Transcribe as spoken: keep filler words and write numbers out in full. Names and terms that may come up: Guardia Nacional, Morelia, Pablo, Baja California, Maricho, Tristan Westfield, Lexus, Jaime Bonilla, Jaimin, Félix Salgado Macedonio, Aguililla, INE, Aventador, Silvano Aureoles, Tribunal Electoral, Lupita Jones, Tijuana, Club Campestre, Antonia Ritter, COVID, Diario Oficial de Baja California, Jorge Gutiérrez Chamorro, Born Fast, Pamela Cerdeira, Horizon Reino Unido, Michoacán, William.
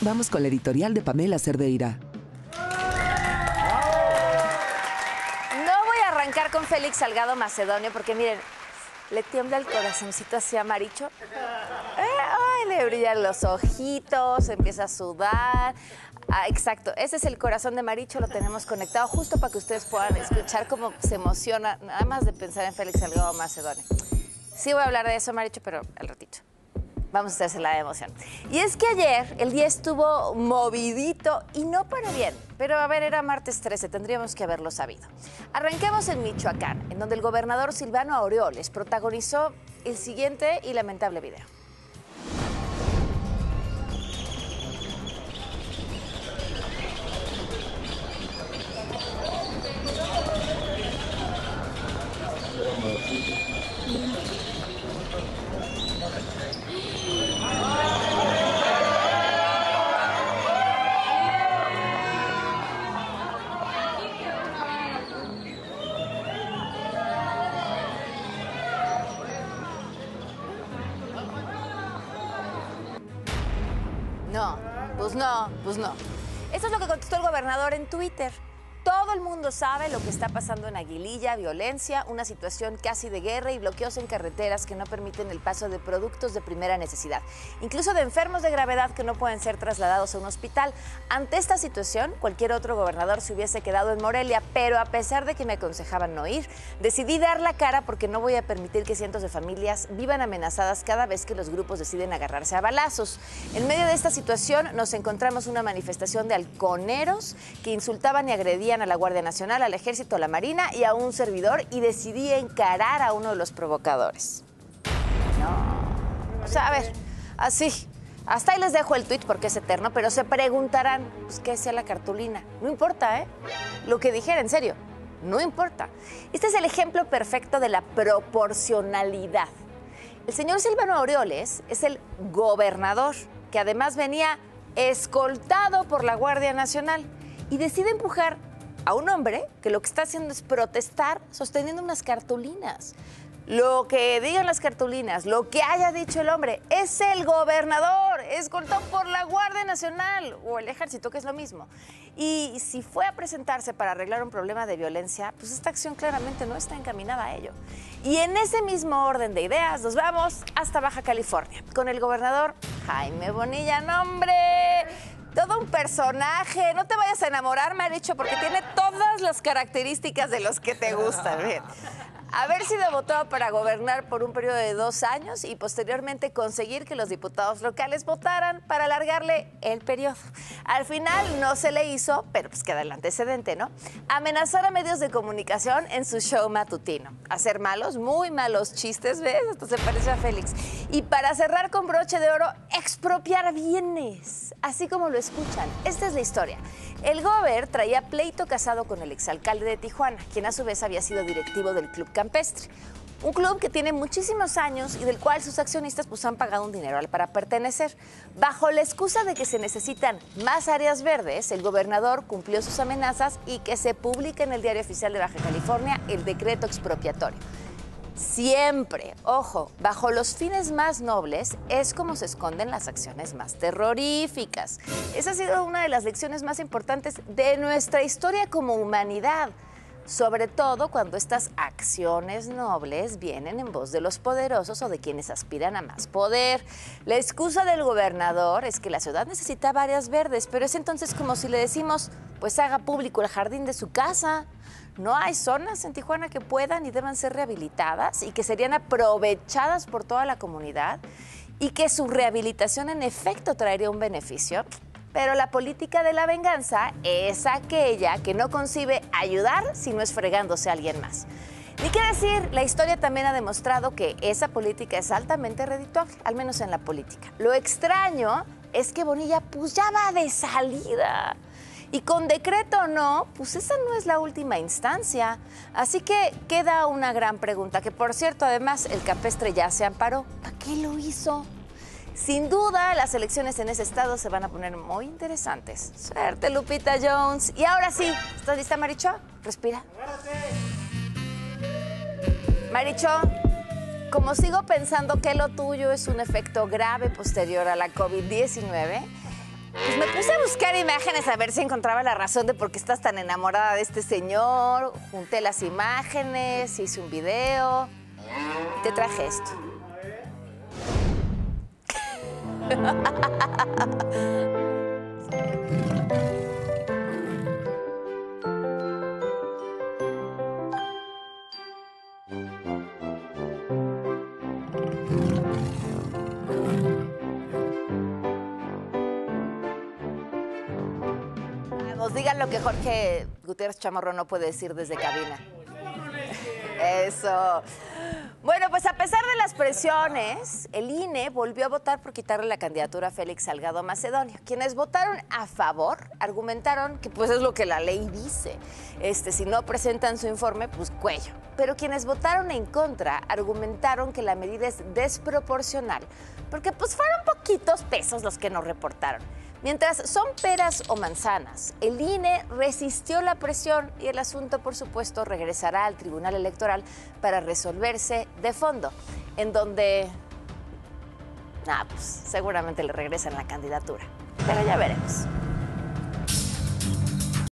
Vamos con la editorial de Pamela Cerdeira. No voy a arrancar con Félix Salgado Macedonio porque, miren, le tiembla el corazoncito hacia Maricho. Eh, ay, le brillan los ojitos, empieza a sudar. Ah, exacto, ese es el corazón de Maricho, lo tenemos conectado justo para que ustedes puedan escuchar cómo se emociona, nada más de pensar en Félix Salgado Macedonio. Sí voy a hablar de eso, Maricho, pero al ratito. Vamos a hacerse la de emoción. Y es que ayer el día estuvo movidito y no para bien. Pero a ver, era martes trece, tendríamos que haberlo sabido. Arranquemos en Michoacán, en donde el gobernador Silvano Aureoles protagonizó el siguiente y lamentable video. No, pues no, pues no. Esto es lo que contestó el gobernador en Twitter. Todo el mundo sabe lo que está pasando en Aguililla, violencia, una situación casi de guerra y bloqueos en carreteras que no permiten el paso de productos de primera necesidad, incluso de enfermos de gravedad que no pueden ser trasladados a un hospital. Ante esta situación, cualquier otro gobernador se hubiese quedado en Morelia, pero a pesar de que me aconsejaban no ir, decidí dar la cara porque no voy a permitir que cientos de familias vivan amenazadas cada vez que los grupos deciden agarrarse a balazos. En medio de esta situación nos encontramos una manifestación de halconeros que insultaban y agredían a la Guardia Nacional, al Ejército, a la Marina y a un servidor, y decidí encarar a uno de los provocadores. No. O sea, a ver, así. Hasta ahí les dejo el tuit porque es eterno, pero se preguntarán, pues, ¿qué sea la cartulina? No importa, ¿eh? Lo que dijera, en serio, no importa. Este es el ejemplo perfecto de la proporcionalidad. El señor Silvano Aureoles es el gobernador, que además venía escoltado por la Guardia Nacional, y decide empujar a un hombre que lo que está haciendo es protestar sosteniendo unas cartulinas. Lo que digan las cartulinas, lo que haya dicho el hombre, es el gobernador, escoltado por la Guardia Nacional o el Ejército, que es lo mismo. Y si fue a presentarse para arreglar un problema de violencia, pues esta acción claramente no está encaminada a ello. Y en ese mismo orden de ideas, nos vamos hasta Baja California, con el gobernador Jaime Bonilla. ¡No, hombre! Todo un personaje, no te vayas a enamorar, Maricho, porque tiene todas las características de los que te gustan. Bien. Haber sido votado para gobernar por un periodo de dos años y posteriormente conseguir que los diputados locales votaran para alargarle el periodo. Al final no se le hizo, pero pues queda el antecedente, ¿no? Amenazar a medios de comunicación en su show matutino. Hacer malos, muy malos chistes, ¿ves? Esto se parece a Félix. Y para cerrar con broche de oro, expropiar bienes, así como lo escuchan. Esta es la historia. El gober traía pleito casado con el exalcalde de Tijuana, quien a su vez había sido directivo del Club Campestre, un club que tiene muchísimos años y del cual sus accionistas pues han pagado un dineral para pertenecer. Bajo la excusa de que se necesitan más áreas verdes, el gobernador cumplió sus amenazas y que se publique en el Diario Oficial de Baja California el decreto expropiatorio. Siempre, ojo, bajo los fines más nobles es como se esconden las acciones más terroríficas. Esa ha sido una de las lecciones más importantes de nuestra historia como humanidad, sobre todo cuando estas acciones nobles vienen en voz de los poderosos o de quienes aspiran a más poder. La excusa del gobernador es que la ciudad necesitaba áreas verdes, pero es entonces como si le decimos, pues haga público el jardín de su casa. No hay zonas en Tijuana que puedan y deban ser rehabilitadas y que serían aprovechadas por toda la comunidad y que su rehabilitación en efecto traería un beneficio. Pero la política de la venganza es aquella que no concibe ayudar si no es fregándose a alguien más. Ni qué decir, la historia también ha demostrado que esa política es altamente redituable, al menos en la política. Lo extraño es que Bonilla pues ya va de salida. Y con decreto o no, pues esa no es la última instancia. Así que queda una gran pregunta, que por cierto, además, el Campestre ya se amparó. ¿Para qué lo hizo? Sin duda, las elecciones en ese estado se van a poner muy interesantes. Suerte, Lupita Jones. Y ahora sí, ¿estás lista, Maricho? Respira. Maricho, como sigo pensando que lo tuyo es un efecto grave posterior a la COVID diecinueve... Pues me puse a buscar imágenes a ver si encontraba la razón de por qué estás tan enamorada de este señor. Junté las imágenes, hice un video y te traje esto. Nos digan lo que Jorge Gutiérrez Chamorro no puede decir desde cabina. Eso. Bueno, pues a pesar de las presiones, el I N E volvió a votar por quitarle la candidatura a Félix Salgado Macedonio. Quienes votaron a favor argumentaron que pues es lo que la ley dice. Este, si no presentan su informe, pues cuello. Pero quienes votaron en contra argumentaron que la medida es desproporcional, porque pues fueron poquitos pesos los que no reportaron. Mientras son peras o manzanas, el I N E resistió la presión y el asunto, por supuesto, regresará al Tribunal Electoral para resolverse de fondo, en donde, nada, pues seguramente le regresan la candidatura. Pero ya veremos.